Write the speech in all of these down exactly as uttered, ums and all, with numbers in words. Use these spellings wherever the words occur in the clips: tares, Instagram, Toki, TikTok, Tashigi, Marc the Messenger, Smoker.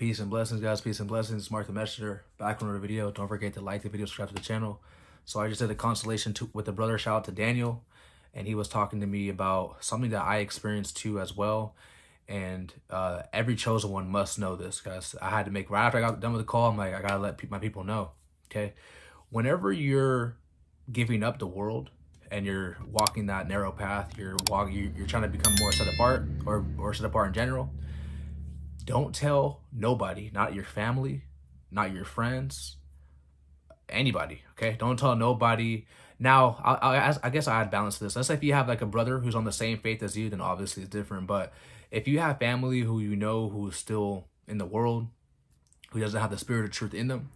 Peace and blessings, guys. Peace and blessings. It's Marc the Messenger back with another video. Don't forget to like the video, subscribe to the channel. So I just did a constellation to, with the brother. Shout out to Daniel, and he was talking to me about something that I experienced too as well. And uh, every chosen one must know this, guys. I had to make right after I got done with the call. I'm like, I gotta let pe my people know. Okay, whenever you're giving up the world and you're walking that narrow path, you're walking, you're trying to become more set apart or or set apart in general. Don't tell nobody, not your family, not your friends, anybody. Okay, don't tell nobody. Now, I, I, I guess I add balance to this. Let's say if you have like a brother who's on the same faith as you, then obviously it's different. But if you have family who you know who's still in the world, who doesn't have the spirit of truth in them,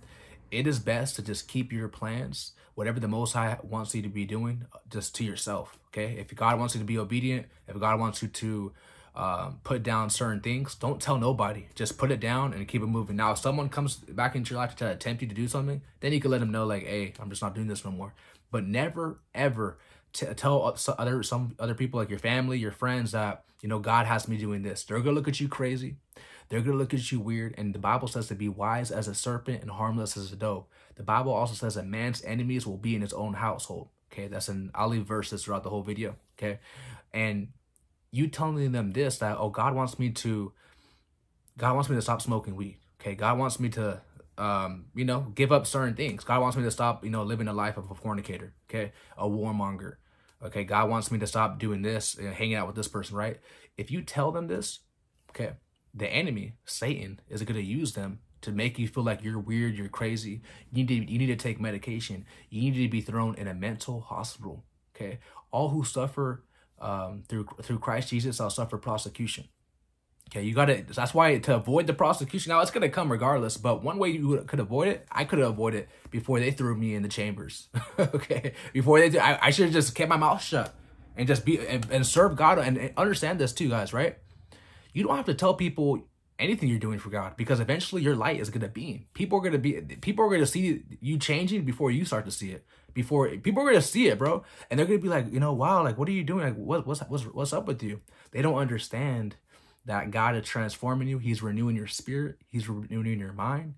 it is best to just keep your plans, whatever the Most High wants you to be doing, just to yourself. Okay, if God wants you to be obedient, if God wants you to Um, put down certain things, don't tell nobody. Just put it down and keep it moving. Now, if someone comes back into your life to try to tempt you to do something, then you can let them know, like, hey, I'm just not doing this no more. But never, ever t tell other some other people, like your family, your friends, that, you know, God has me doing this. They're going to look at you crazy. They're going to look at you weird. And the Bible says to be wise as a serpent and harmless as a dove. The Bible also says that man's enemies will be in his own household. Okay, that's in, I'll leave verses throughout the whole video. Okay, and you telling them this, that, oh, God wants me to, God wants me to stop smoking weed. Okay, God wants me to, um, you know, give up certain things. God wants me to stop, you know, living a life of a fornicator. Okay, a warmonger. Okay, God wants me to stop doing this and hanging out with this person, right? If you tell them this, okay, the enemy, Satan, is going to use them to make you feel like you're weird, you're crazy. You need to, you need to take medication. You need to be thrown in a mental hospital. Okay, all who suffer um through through Christ Jesus I'll suffer prosecution. Okay, you got to, that's why to avoid the prosecution. Now it's going to come regardless, but one way you could avoid it, I could avoid it before they threw me in the chambers. Okay, before they did, I, I should have just kept my mouth shut and just be and, and serve God, and, and understand this too, guys, right? You don't have to tell people anything you're doing for God, because eventually your light is going to be, people are going to be, people are going to see you changing before you start to see it. Before people are going to see it, bro. And they're going to be like, you know, wow, like, what are you doing? Like, what, what's, what's, what's up with you? They don't understand that God is transforming you. He's renewing your spirit. He's renewing your mind.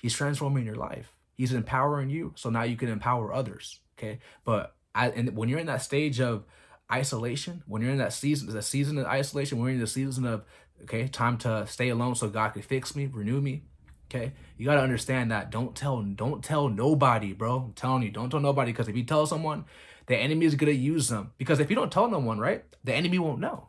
He's transforming your life. He's empowering you. So now you can empower others. Okay. But I, and when you're in that stage of isolation, when you're in that season, the season of isolation, when you're in the season of, okay, time to stay alone so God can fix me, renew me. Okay, you got to understand that. Don't tell, don't tell nobody, bro. I'm telling you, don't tell nobody, because if you tell someone, the enemy is going to use them. Because if you don't tell no one, right, the enemy won't know.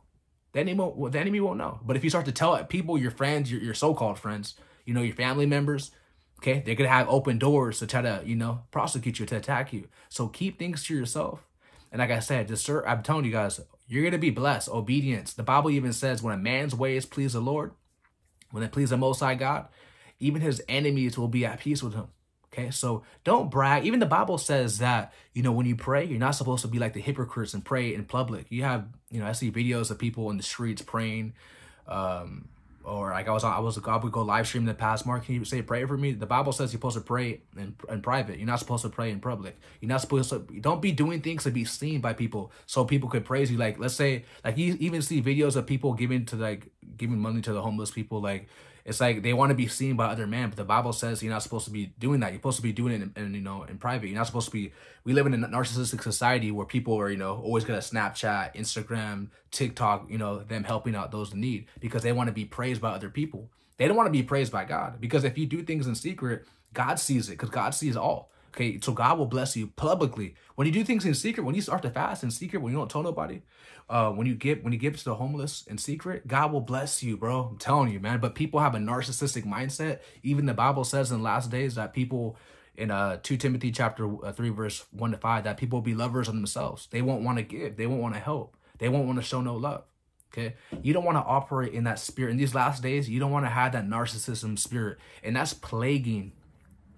The enemy won't, the enemy won't know. But if you start to tell people, your friends, your, your so-called friends, you know, your family members, okay, they're going to have open doors to try to, you know, prosecute you, to attack you. So keep things to yourself. And like I said, just sir, I'm telling you guys, you're going to be blessed. Obedience. The Bible even says when a man's ways please the Lord, when they please the Most High God, even his enemies will be at peace with him. Okay, so don't brag. Even the Bible says that, you know, when you pray, you're not supposed to be like the hypocrites and pray in public. You have, you know, I see videos of people in the streets praying, um, or like I was, I was, I would go live stream in the past. Mark, can you say pray for me? The Bible says you're supposed to pray in, in private. You're not supposed to pray in public. You're not supposed to, don't be doing things to be seen by people so people could praise you. Like, let's say, like you even see videos of people giving to like, giving money to the homeless people, like, it's like they want to be seen by other men, but the Bible says you're not supposed to be doing that. You're supposed to be doing it in, in, you know, in private. You're not supposed to be, we live in a narcissistic society where people are, you know, always going to Snapchat, Instagram, TikTok, you know, them helping out those in need because they want to be praised by other people. They don't want to be praised by God, because if you do things in secret, God sees it, because God sees all. Okay, so God will bless you publicly. When you do things in secret, when you start to fast in secret, when you don't tell nobody, uh, when you give when you give to the homeless in secret, God will bless you, bro. I'm telling you, man. But people have a narcissistic mindset. Even the Bible says in the last days that people, in uh, Second Timothy chapter three, verse one to five, that people will be lovers of themselves. They won't want to give. They won't want to help. They won't want to show no love. Okay, you don't want to operate in that spirit. In these last days, you don't want to have that narcissism spirit. And that's plaguing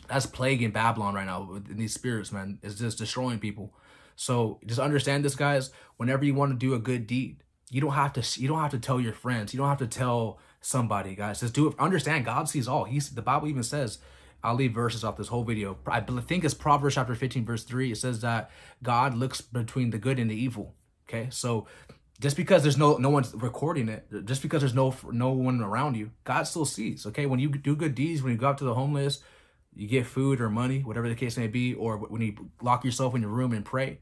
That's plaguing Babylon right now. In these spirits, man, is just destroying people. So just understand this, guys. Whenever you want to do a good deed, you don't have to. You don't have to tell your friends. You don't have to tell somebody, guys. Just do it. Understand, God sees all. He's the Bible even says. I'll leave verses off this whole video. I think it's Proverbs chapter fifteen, verse three. It says that God looks between the good and the evil. Okay, so Just because there's no no one's recording it, just because there's no no one around you, God still sees. Okay, when you do good deeds, when you go out to the homeless, you get food or money, whatever the case may be, or when you lock yourself in your room and pray,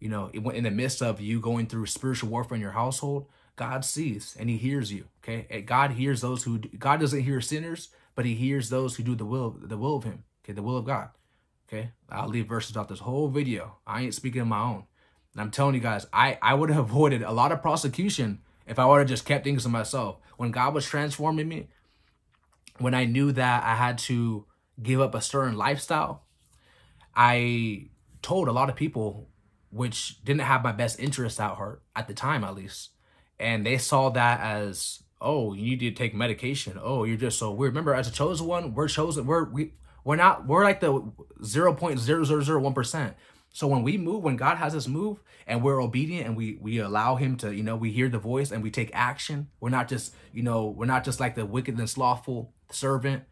you know, in the midst of you going through spiritual warfare in your household, God sees and He hears you. Okay, and God hears those who God doesn't hear sinners, but He hears those who do the will the will of Him. Okay, the will of God. Okay, I'll leave verses out this whole video. I ain't speaking on my own. And I'm telling you guys, I, I would have avoided a lot of prosecution if I would have just kept things to myself. When God was transforming me, when I knew that I had to give up a certain lifestyle, I told a lot of people, which didn't have my best interests at heart, at the time at least. And they saw that as, oh, you need to take medication. Oh, you're just so weird. Remember, as a chosen one, we're chosen. We're, we, we're not, we're like the zero point zero zero zero one percent. So when we move, when God has us move and we're obedient and we, we allow Him to, you know, we hear the voice and we take action. We're not just, you know, we're not just like the wicked and slothful servant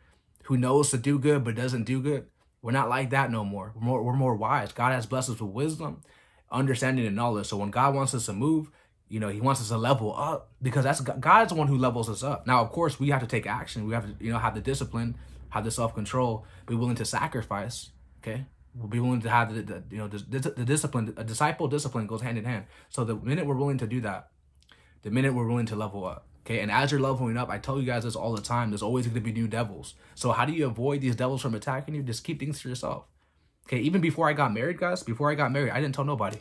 who knows to do good but doesn't do good. We're not like that no more. We're more, we're more wise. God has blessed us with wisdom, understanding, and knowledge. So when God wants us to move, you know, He wants us to level up, because that's God's the one who levels us up. Now, of course, we have to take action. We have to, you know, have the discipline, have the self-control, be willing to sacrifice, okay? We'll be willing to have the, the you know the, the discipline. A disciple discipline goes hand in hand. So the minute we're willing to do that, the minute we're willing to level up, okay. And as you're leveling up, I tell you guys this all the time. There's always going to be new devils. So how do you avoid these devils from attacking you? Just keep things to yourself, okay. Even before I got married, guys. Before I got married, I didn't tell nobody.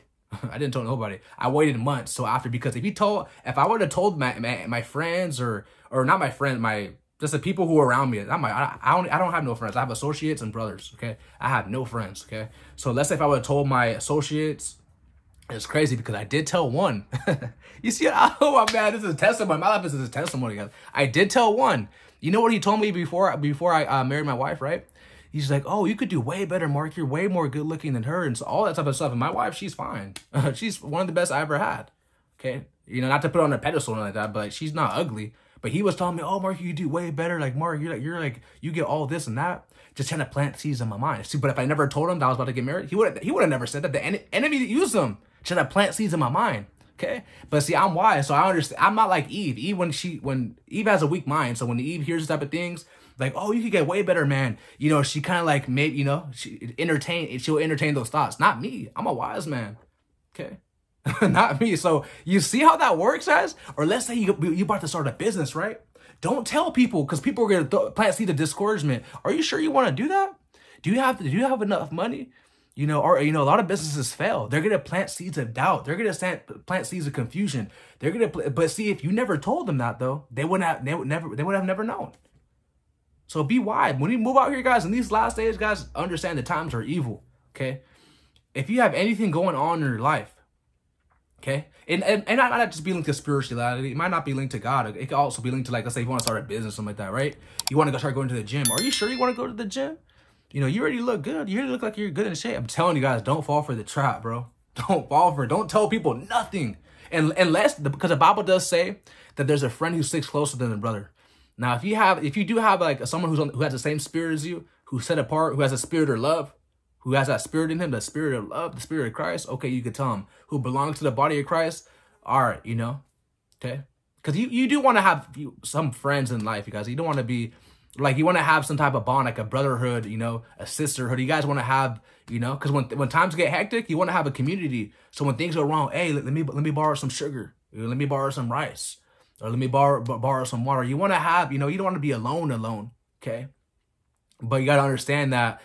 I didn't tell nobody. I waited months. So after, because if you told, if I would have told my, my my friends or or not my friend my. Just the people who are around me. I'm like, I, I, don't, I don't have no friends. I have associates and brothers, okay? I have no friends, okay? So let's say if I would have told my associates, it's crazy because I did tell one. You see, oh, my man, this is a testimony. My life is a testimony, guys. I did tell one. You know what he told me before, before I uh, married my wife, right? He's like, oh, you could do way better, Mark. You're way more good looking than her, and so all that type of stuff. And my wife, she's fine. She's one of the best I ever had, okay? You know, not to put on a pedestal or like that, but like, she's not ugly. But he was telling me, oh, Mark, you do way better. Like, Mark, you're like, you're like, you get all this and that. Just trying to plant seeds in my mind. See, but if I never told him that I was about to get married, he would he would have never said that. The en enemy that used him, trying to plant seeds in my mind. Okay. But see, I'm wise. So I understand. I'm not like Eve. Eve, when she, when Eve has a weak mind. So when Eve hears this type of things, like, oh, you could get way better, man. You know, she kind of like maybe, you know, she entertain, she'll entertain those thoughts. Not me. I'm a wise man. Okay. Not me. So you see how that works, guys? Or let's say you, you're about to start a business, right? Don't tell people, because people are going to plant seed of discouragement. Are you sure you want to do that? Do you have to, do you have enough money? You know, or, you know, a lot of businesses fail. They're going to plant seeds of doubt. They're going to plant seeds of confusion. They're going to, but see, if you never told them that though, they wouldn't have, they would never, they would have never known. So be wise. When you move out here, guys, in these last days, guys, understand the times are evil. Okay. If you have anything going on in your life, okay, and and, and not, not just be linked to spirituality. It might not be linked to God. It could also be linked to, like, let's say you want to start a business, something like that, right? You want to go start going to the gym. Are you sure you want to go to the gym? You know, you already look good. You already look like you're good in shape. I'm telling you guys, don't fall for the trap, bro. Don't fall for it. Don't tell people nothing, and unless the, because the Bible does say that there's a friend who sticks closer than a brother. Now, if you have, if you do have like someone who's on, who has the same spirit as you, who's set apart, who has a spirit or love, who has that spirit in him, the spirit of love, the spirit of Christ, okay, you could tell him, who belongs to the body of Christ, all right, you know, okay? Because you, you do want to have some friends in life, you guys. You don't want to be, like, you want to have some type of bond, like a brotherhood, you know, a sisterhood. You guys want to have, you know, because when when times get hectic, you want to have a community. So when things go wrong, hey, let, let me let me borrow some sugar. Let me borrow some rice. Or let me borrow, borrow some water. You want to have, you know, you don't want to be alone alone, okay? But you got to understand that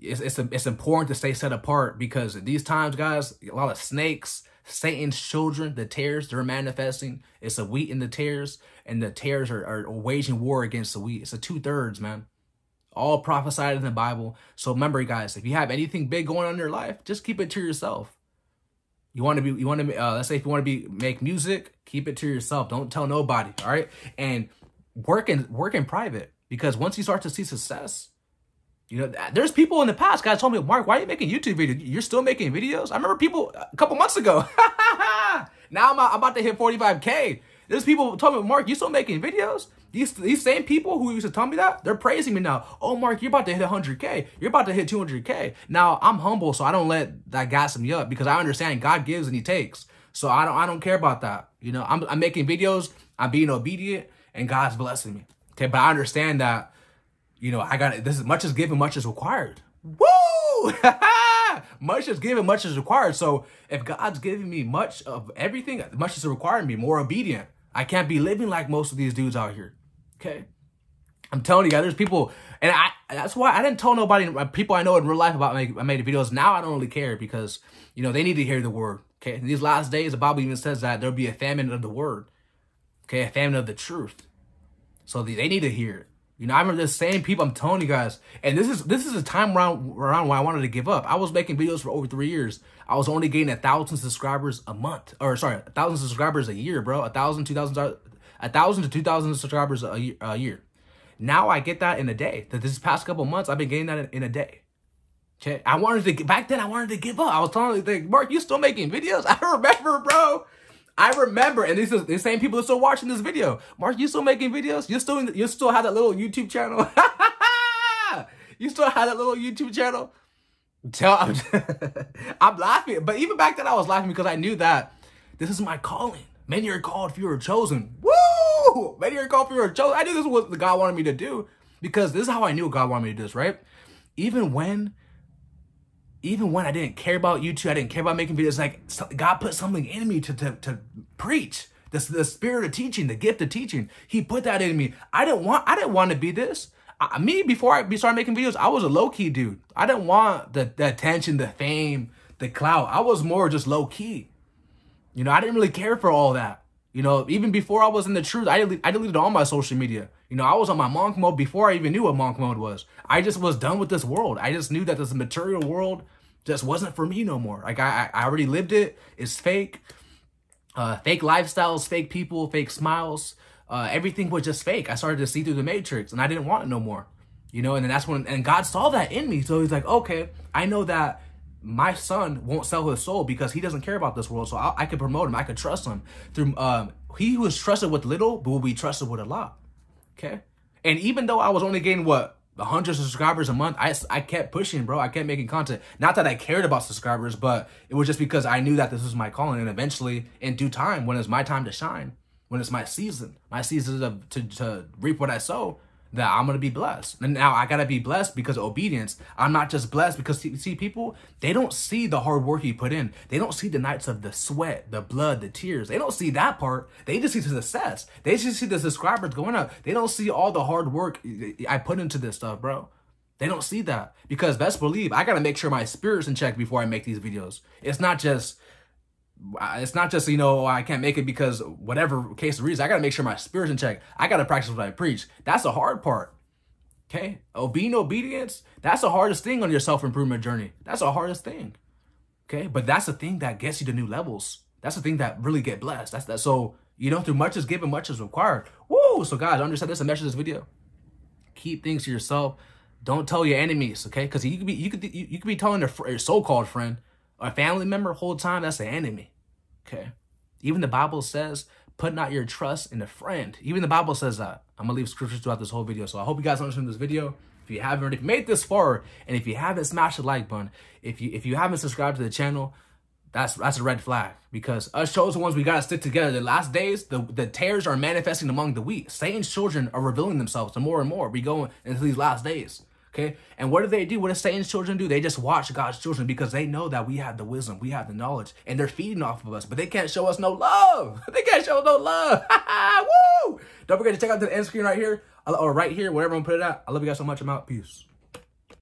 It's, it's it's important to stay set apart, because in these times, guys, a lot of snakes, Satan's children, the tares, they're manifesting. It's a wheat in the tares, and the tares are, are waging war against the wheat. It's a two-thirds, man. All prophesied in the Bible. So remember, guys, if you have anything big going on in your life, just keep it to yourself. You want to be, you want to, uh, let's say if you want to be make music, keep it to yourself. Don't tell nobody, all right? And work in, work in private, because once you start to see success, you know, there's people in the past, guys, told me, Mark, why are you making YouTube videos? You're still making videos? I remember people a couple months ago. Now I'm, I'm about to hit forty-five K. There's people told me, Mark, you still making videos? These, these same people who used to tell me that, they're praising me now. Oh, Mark, you're about to hit one hundred K. You're about to hit two hundred K. Now, I'm humble, so I don't let that gossip me up, because I understand God gives and He takes. So I don't I don't care about that. You know, I'm I'm making videos, I'm being obedient, and God's blessing me. Okay, but I understand that, you know, I got this is much is given, much is required. Woo! Much is given, much is required. So if God's giving me much of everything, much is requiring me, more obedient. I can't be living like most of these dudes out here. Okay. I'm telling you guys, there's people, and I that's why I didn't tell nobody, people I know in real life about my, I made the videos. Now I don't really care because, you know, they need to hear the word. Okay. In these last days, the Bible even says that there'll be a famine of the word. Okay. A famine of the truth. So they, they need to hear it. You know, I remember the same people, I'm telling you guys, and this is this is a time around, around when I wanted to give up. I was making videos for over three years. I was only getting a thousand subscribers a month, or sorry, a thousand subscribers a year, bro. A thousand, two thousand, a thousand to two thousand subscribers a year, a year. Now I get that in a day. That this past couple months, I've been getting that in, in a day. Okay, I wanted to get, back then I wanted to give up. I was telling them, Mark, you still making videos? I remember, bro. I remember, and these are the same people that are still watching this video. Mark, you still making videos? You still you still have that little YouTube channel? You still have that little YouTube channel? Tell I'm, I'm laughing, but even back then I was laughing because I knew that this is my calling. Many are called, few are chosen. Woo! Many are called, few are chosen. I knew this was what God wanted me to do because this is how I knew God wanted me to do this, right? Even when. Even when I didn't care about YouTube, I didn't care about making videos, like God put something in me to, to, to preach. This, the spirit of teaching, the gift of teaching. He put that in me. I didn't want, I didn't want to be this. I, me, before I started making videos, I was a low-key dude. I didn't want the, the attention, the fame, the clout. I was more just low-key. You know, I didn't really care for all that. You know, even before I was in the truth, I, del I deleted all my social media. You know, I was on my monk mode before I even knew what monk mode was. I just was done with this world. I just knew that this material world just wasn't for me no more. Like, I, I already lived it. It's fake. Uh, fake lifestyles, fake people, fake smiles. Uh, everything was just fake. I started to see through the matrix, and I didn't want it no more. You know, and then that's when, and God saw that in me. So he's like, okay, I know that my son won't sell his soul because he doesn't care about this world. So I, I could promote him. I could trust him. Through um, he who is trusted with little but will be trusted with a lot. Okay. And even though I was only getting, what, one hundred subscribers a month, I, I kept pushing, bro. I kept making content. Not that I cared about subscribers, but it was just because I knew that this was my calling. And eventually, in due time, when it's my time to shine, when it's my season, my season of, to, to reap what I sow, that I'm going to be blessed. And now I got to be blessed because of obedience. I'm not just blessed because, see, people, they don't see the hard work you put in. They don't see the nights of the sweat, the blood, the tears. They don't see that part. They just see the success. They just see the subscribers going up. They don't see all the hard work I put into this stuff, bro. They don't see that because best believe I got to make sure my spirit's in check before I make these videos. It's not just... It's not just, you know, I can't make it because whatever case of reason, I got to make sure my spirit's in check. I got to practice what I preach. That's the hard part. Okay. Being obedience, that's the hardest thing on your self-improvement journey. That's the hardest thing. Okay. But that's the thing that gets you to new levels. That's the thing that really get blessed. That's that. So, you know, through much is given, much is required. Woo. So guys, understand this and measure this video. Keep things to yourself. Don't tell your enemies. Okay. Cause you could be, you could, you, you could be telling your, your so-called friend, a family member, whole time, that's the enemy, okay? Even the Bible says, put not your trust in a friend. Even the Bible says that. I'm going to leave scriptures throughout this whole video, so I hope you guys understand this video. If you haven't already, if you made this far, and if you haven't, smash the like button. If you if you haven't subscribed to the channel, that's that's a red flag, because us chosen ones, we got to stick together. The last days, the, the tares are manifesting among the wheat. Satan's children are revealing themselves the more and more we go into these last days. Okay, and what do they do? What does Satan's children do? They just watch God's children because they know that we have the wisdom, we have the knowledge, and they're feeding off of us, but they can't show us no love. They can't show us no love. Woo! Don't forget to check out the end screen right here, or right here, wherever I'm putting it at. I love you guys so much. I'm out. Peace.